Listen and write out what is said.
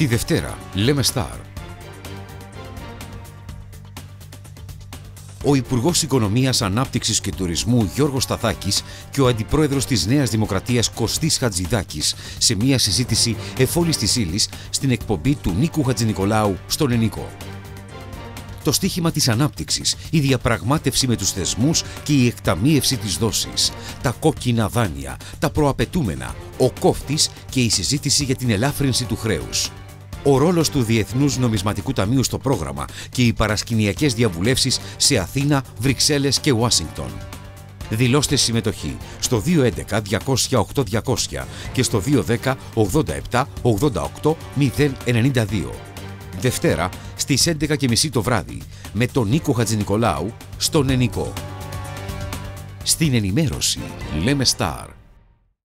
Τη Δευτέρα λέμε STAR. Ο Υπουργός Οικονομίας, Ανάπτυξης και Τουρισμού Γιώργος Σταθάκης και ο Αντιπρόεδρος της Νέας Δημοκρατίας Κωστής Χατζηδάκης σε μια συζήτηση εφόλης της ύλης στην εκπομπή του Νίκου Χατζηνικολάου στον ΕΝΙΚΟ. Το στίχημα της ανάπτυξης, η διαπραγμάτευση με τους θεσμούς και η εκταμείευση της δόσης, τα κόκκινα δάνεια, τα προαπαιτούμενα, ο κόφτης και η συζήτηση για την ελάφρυνση του χρέους. Ο ρόλος του Διεθνούς Νομισματικού Ταμείου στο πρόγραμμα και οι παρασκηνιακές διαβουλεύσεις σε Αθήνα, Βρυξέλλες και Ουάσιγκτον. Δηλώστε συμμετοχή στο 211-208-200 και στο 210-87-88-092. Δευτέρα στις 11:30 το βράδυ με τον Νίκο Χατζηνικολάου στον ΕΝΙΚΟ. Στην ενημέρωση λέμε STAR.